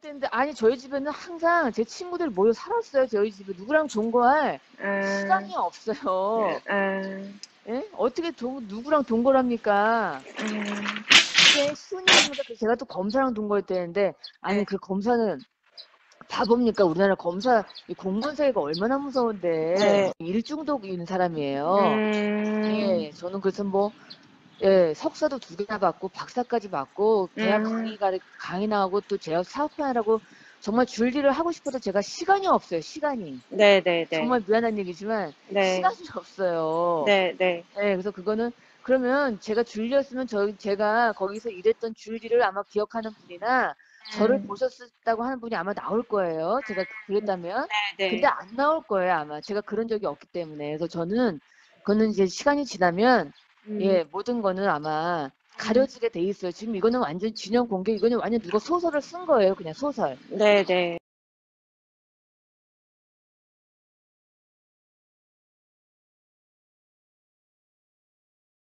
그랬는데 아니 저희 집에는 항상 제 친구들 모여 살았어요. 저희 집에 누구랑 동거할 시간이 없어요. 예? 어떻게 누구랑 동거랍니까? 그게 신입니다. 제가 또 검사랑 동거했대는데 아니 그 검사는 바보입니까? 우리나라 검사 이 공무원 사회가 얼마나 무서운데 일중독 있는 사람이에요. 예, 저는 그래서 뭐 예, 석사도 2개나 받고 박사까지 받고 대학 강의 나가고 또 제가 사업하느라고 정말 줄리를 하고 싶어도 제가 시간이 없어요. 시간이. 네네네. 정말 미안한 얘기지만 시간이 없어요. 네네. 예, 그래서 그거는 그러면 제가 줄리였으면 제가 거기서 일했던 줄리를 아마 기억하는 분이나 저를 보셨다고 하는 분이 아마 나올 거예요. 제가 그랬다면. 네네. 근데 안 나올 거예요 아마. 제가 그런 적이 없기 때문에. 그래서 저는 그거는 이제 시간이 지나면 예, 모든 거는 아마 가려지게 돼 있어요. 지금 이거는 완전 진영 공개, 이거는 완전 누가 소설을 쓴 거예요. 그냥 소설. 네네.